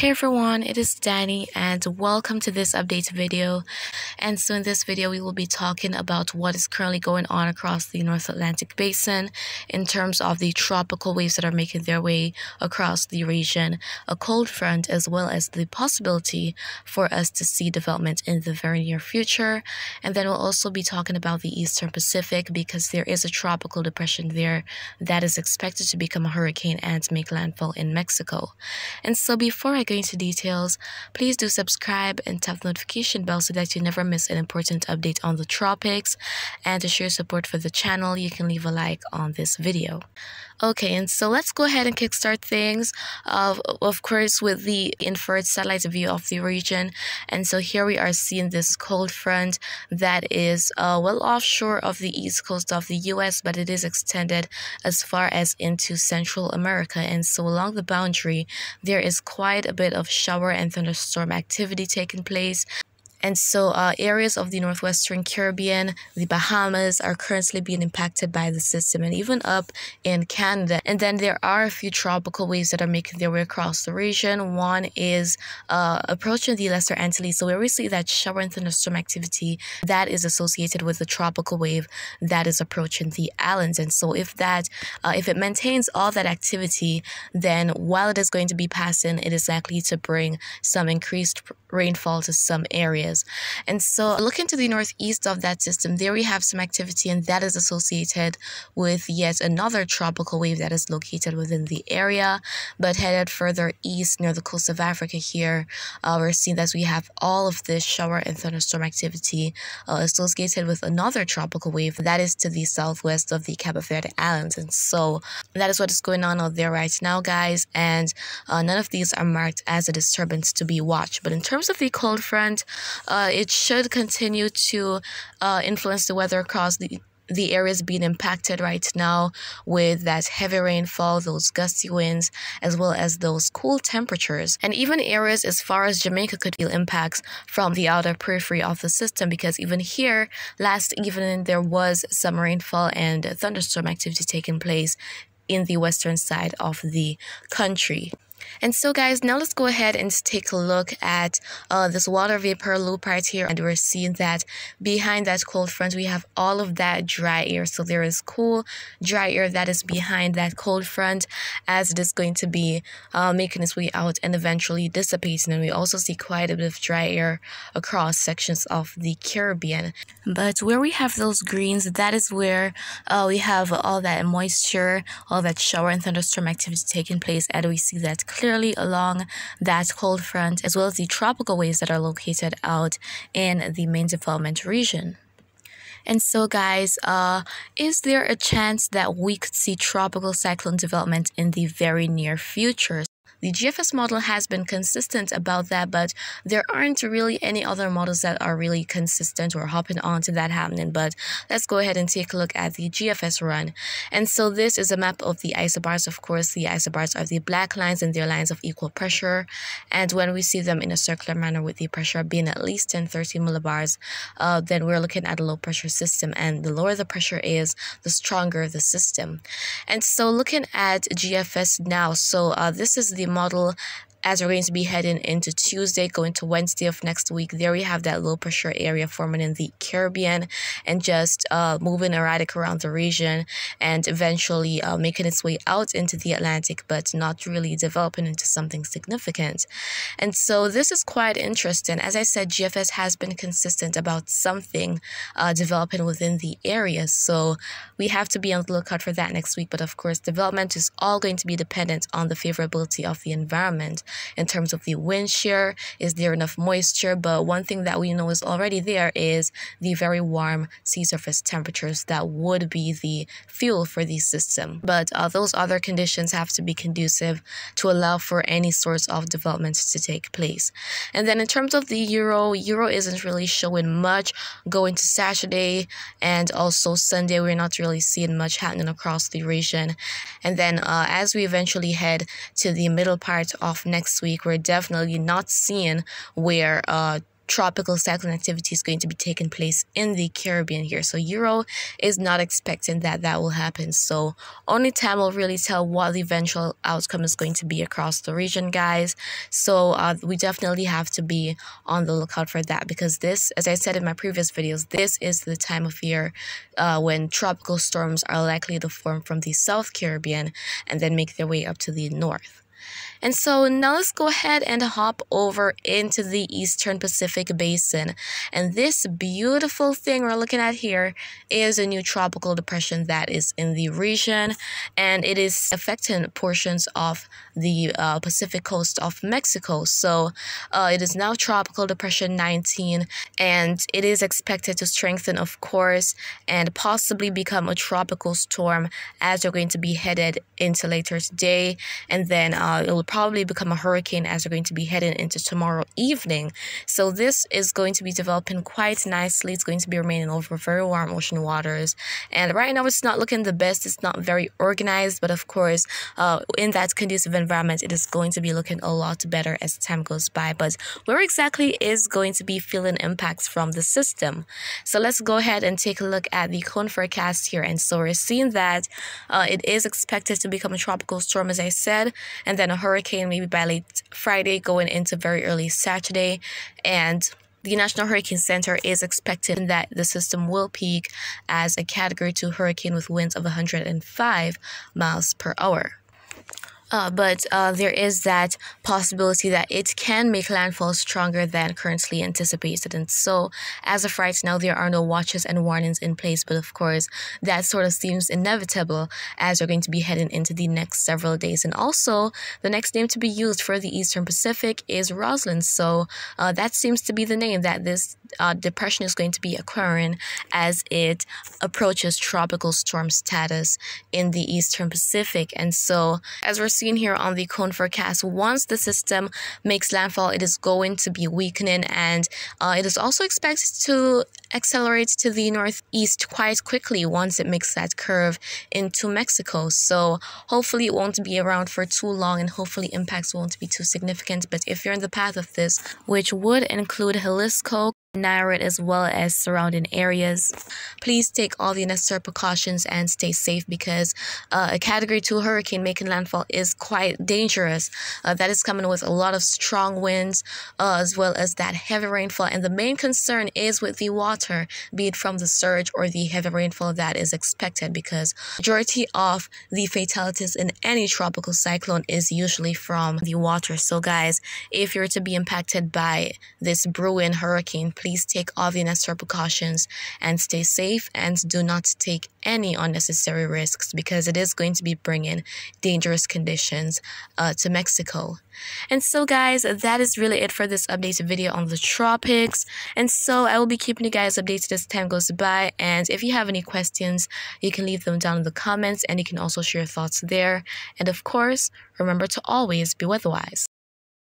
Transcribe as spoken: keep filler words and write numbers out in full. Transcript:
Hey everyone, it is Danny and welcome to this update video. And so in this video we will be talking about what is currently going on across the North Atlantic basin in terms of the tropical waves that are making their way across the region, a cold front, as well as the possibility for us to see development in the very near future. And then we'll also be talking about the Eastern Pacific because there is a tropical depression there that is expected to become a hurricane and make landfall in Mexico. And so before I into details, please do subscribe and tap the notification bell so that you never miss an important update on the tropics. And to show your support for the channel, you can leave a like on this video. Okay, and so let's go ahead and kickstart things of of course with the infrared satellite view of the region. And so here we are seeing this cold front that is uh, well offshore of the east coast of the U S, but it is extended as far as into Central America. And so along the boundary there is quite a bit of shower and thunderstorm activity taking place. And so uh, areas of the northwestern Caribbean, the Bahamas, are currently being impacted by the system, and even up in Canada. And then there are a few tropical waves that are making their way across the region. One is uh, approaching the Lesser Antilles, so where we see that shower and thunderstorm activity that is associated with the tropical wave that is approaching the islands. And so if that, uh, if it maintains all that activity, then while it is going to be passing, it is likely to bring some increased rainfall to some areas. And so looking to the northeast of that system, there we have some activity, and that is associated with yet another tropical wave that is located within the area. But headed further east near the coast of Africa here, uh, we're seeing that we have all of this shower and thunderstorm activity uh, associated with another tropical wave that is to the southwest of the Cabo Verde Islands. And so that is what is going on out there right now, guys. And uh, none of these are marked as a disturbance to be watched. But in terms of the cold front, Uh, it should continue to uh, influence the weather across the the areas being impacted right now with that heavy rainfall, those gusty winds, as well as those cool temperatures. And even areas as far as Jamaica could feel impacts from the outer periphery of the system, because even here last evening there was some rainfall and thunderstorm activity taking place in the western side of the country. And so guys, now let's go ahead and take a look at uh, this water vapor loop right here. And we're seeing that behind that cold front, we have all of that dry air. So there is cool, dry air that is behind that cold front as it is going to be uh, making its way out and eventually dissipating. And we also see quite a bit of dry air across sections of the Caribbean. But where we have those greens, that is where uh, we have all that moisture, all that shower and thunderstorm activity taking place. And we see that clearly along that cold front, as well as the tropical waves that are located out in the main development region. And so guys, uh, is there a chance that we could see tropical cyclone development in the very near future? The G F S model has been consistent about that, but there aren't really any other models that are really consistent or hopping on to that happening. But let's go ahead and take a look at the G F S run. And so this is a map of the isobars. Of course, the isobars are the black lines, and they're lines of equal pressure. And when we see them in a circular manner with the pressure being at least ten to thirty millibars, uh, then we're looking at a low pressure system. And the lower the pressure is, the stronger the system. And so looking at G F S now, so uh, this is the model as we're going to be heading into Tuesday, going to Wednesday of next week. There we have that low pressure area forming in the Caribbean and just uh, moving erratic around the region and eventually uh, making its way out into the Atlantic, but not really developing into something significant. And so this is quite interesting. As I said, G F S has been consistent about something uh, developing within the area. So we have to be on the lookout for that next week. But of course, development is all going to be dependent on the favorability of the environment. In terms of the wind shear, is there enough moisture? But one thing that we know is already there is the very warm sea surface temperatures that would be the fuel for the system. But uh, those other conditions have to be conducive to allow for any sorts of development to take place. And then in terms of the Euro, Euro isn't really showing much going to Saturday, and also Sunday we're not really seeing much happening across the region. And then uh, as we eventually head to the middle part of next week, we're definitely not seeing where uh tropical cyclone activity is going to be taking place in the Caribbean here. So Euro is not expecting that that will happen. So only time will really tell what the eventual outcome is going to be across the region, guys. So uh, we definitely have to be on the lookout for that, because this, as I said in my previous videos, this is the time of year uh, when tropical storms are likely to form from the South Caribbean and then make their way up to the north. And so now let's go ahead and hop over into the Eastern Pacific Basin. And this beautiful thing we're looking at here is a new tropical depression that is in the region, and it is affecting portions of the uh, Pacific coast of Mexico. So uh, it is now Tropical Depression nineteen, and it is expected to strengthen, of course, and possibly become a tropical storm as you're going to be headed into later today, and then um, Uh, it will probably become a hurricane as we're going to be heading into tomorrow evening. So this is going to be developing quite nicely. It's going to be remaining over very warm ocean waters. And right now it's not looking the best. It's not very organized. But of course, uh, in that conducive environment, it is going to be looking a lot better as time goes by. But where exactly is going to be feeling impacts from the system? So let's go ahead and take a look at the cone forecast here. And so we're seeing that uh, it is expected to become a tropical storm, as I said. And then a hurricane maybe by late Friday going into very early Saturday, and the National Hurricane Center is expecting that the system will peak as a Category two hurricane with winds of one hundred five miles per hour. Uh, but uh, there is that possibility that it can make landfall stronger than currently anticipated. And so, as of right now, there are no watches and warnings in place. But of course, that sort of seems inevitable as we're going to be heading into the next several days. And also, the next name to be used for the Eastern Pacific is Roslyn. So uh, that seems to be the name that this uh, depression is going to be acquiring as it approaches tropical storm status in the Eastern Pacific. And so, as we're seen here on the cone forecast, once the system makes landfall, it is going to be weakening, and uh, it is also expected to accelerate to the northeast quite quickly once it makes that curve into Mexico. So hopefully it won't be around for too long, and hopefully impacts won't be too significant. But if you're in the path of this, which would include Jalisco, Nayarit, as well as surrounding areas, please take all the necessary precautions and stay safe, because uh, a Category two hurricane making landfall is quite dangerous. Uh, that is coming with a lot of strong winds, uh, as well as that heavy rainfall. And the main concern is with the water, be it from the surge or the heavy rainfall that is expected, because majority of the fatalities in any tropical cyclone is usually from the water. So guys, if you're to be impacted by this brewing hurricane, please take all the necessary precautions and stay safe, and do not take any unnecessary risks, because it is going to be bringing dangerous conditions uh, to Mexico. And so guys, that is really it for this updated video on the tropics. And so I will be keeping you guys updated as time goes by. And if you have any questions, you can leave them down in the comments, and you can also share your thoughts there. And of course, remember to always be weatherwise.